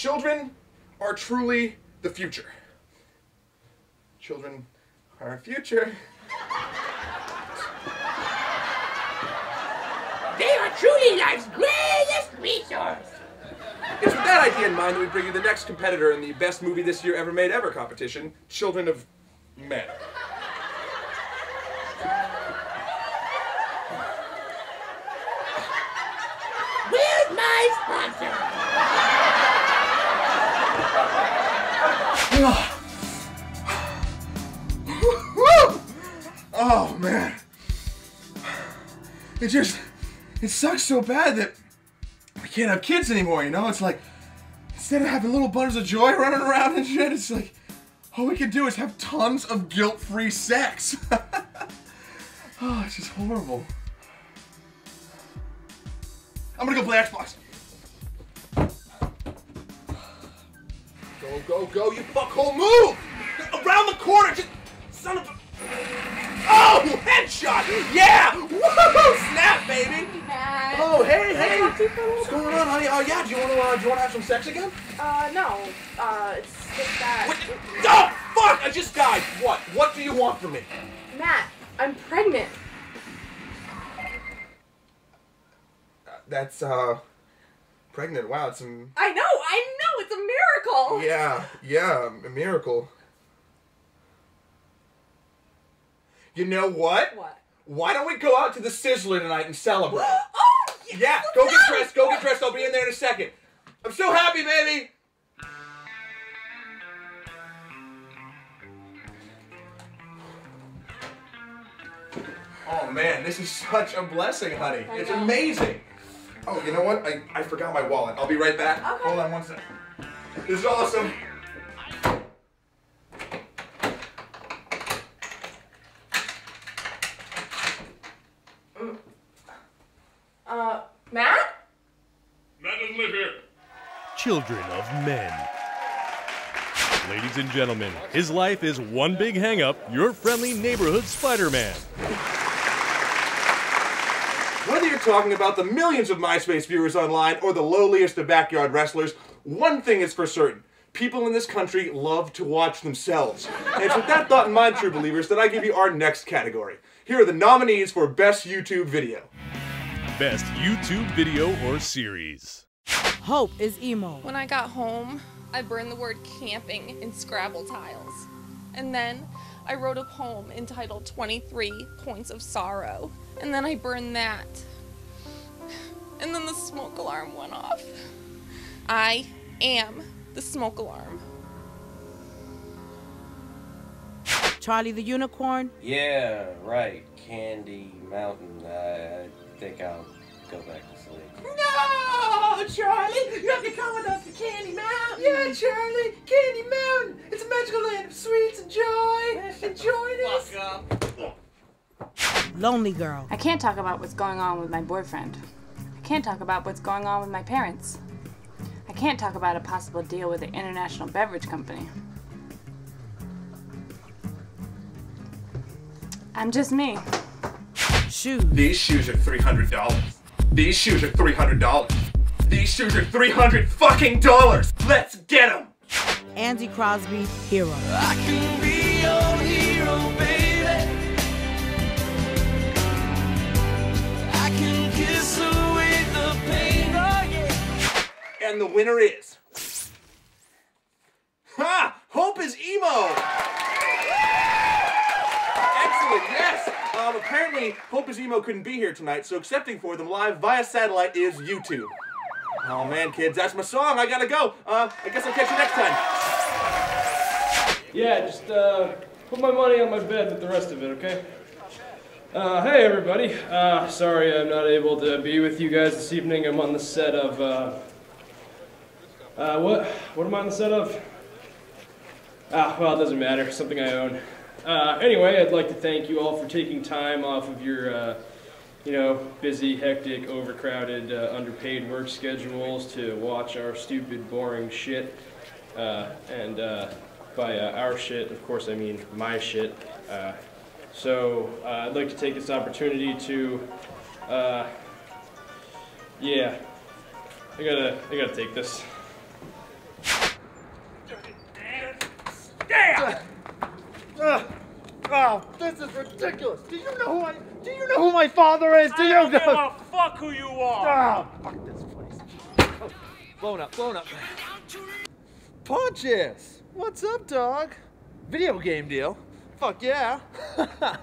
Children are truly the future. Children are our future. They are truly life's greatest resource. It's with that idea in mind that we bring you the next competitor in the best movie this year ever made ever competition, Children of Men. Where's my sponsor? Oh man. It sucks so bad that we can't have kids anymore, you know? It's like, instead of having little butters of joy running around and shit, it's like, all we can do is have tons of guilt-free sex. Oh, it's just horrible. I'm gonna go play Xbox. Go, go, go, you fuckhole, move! Around the corner, just, son of a... Oh, headshot! Yeah! Woohoo! Snap, baby! Oh, hey, hey! What's going on, honey? Oh, yeah, do you wanna have some sex again? No. It's just that... What? Oh, fuck! I just died! What? What do you want from me? Matt, I'm pregnant. That's, pregnant. Wow, it's some... I know! It's a miracle! Yeah, a miracle. You know what? What? Why don't we go out to the Sizzler tonight and celebrate? Oh! Yes, yeah, go get dressed. I'll be in there in a second. I'm so happy, baby! Oh man, this is such a blessing, honey. It's amazing. Oh, you know what? I forgot my wallet. I'll be right back. Okay. Hold on one second. This is awesome. Matt? Matt doesn't live here. Children of Men. Ladies and gentlemen, his life is one big hang-up, your friendly neighborhood Spider-Man. Whether you're talking about the millions of MySpace viewers online or the lowliest of backyard wrestlers, one thing is for certain. People in this country love to watch themselves. And it's with that thought in mind, true believers, that I give you our next category. Here are the nominees for Best YouTube Video. Best YouTube video or series. Hope is Emo. When I got home, I burned the word camping in Scrabble tiles. And then I wrote a poem entitled 23 Points of Sorrow. And then I burned that. And then the smoke alarm went off. I am the smoke alarm. Charlie the Unicorn. Yeah, right. Candy Mountain. I think I'll go back to sleep. No, Charlie! You have to come with us to Candy Mountain! Yeah, Charlie! Candy Mountain! It's a magical land of sweets and joy! And join us! Lonely Girl. I can't talk about what's going on with my boyfriend. I can't talk about what's going on with my parents. I can't talk about a possible deal with the International Beverage Company. I'm just me. Shoes. These shoes are $300. These shoes are $300. These shoes are $300 fucking dollars. Let's get them. Andy Crosby, Hero. I can be your hero, baby. I can kiss away the pain, oh yeah. And the winner is... Ha! Hope is Emo. Yes! Apparently, Hope is Emo couldn't be here tonight, so accepting for them live via satellite is YouTube. Oh man, kids, that's my song. I gotta go. I guess I'll catch you next time. Yeah, just put my money on my bed with the rest of it, okay? Hey everybody. Sorry I'm not able to be with you guys this evening. I'm on the set of what am I on the set of? Ah, well, it doesn't matter. Something I own. Anyway, I'd like to thank you all for taking time off of your, you know, busy, hectic, overcrowded, underpaid work schedules to watch our stupid, boring shit. And by our shit, of course, I mean my shit. So I'd like to take this opportunity to, yeah, I gotta take this. Stab! Oh, this is ridiculous. Do you know who my father is? I don't know. Fuck who you are. Oh, fuck this place. Oh, blown up. Punches. What's up, dog? Video game deal. Fuck yeah.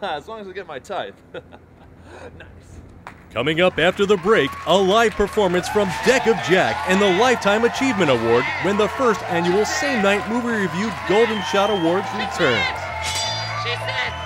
As long as I get my type. Nice. Coming up after the break, a live performance from Deck of Jack and the Lifetime Achievement Award when the first annual same night movie review Golden Shot Awards returns. She said.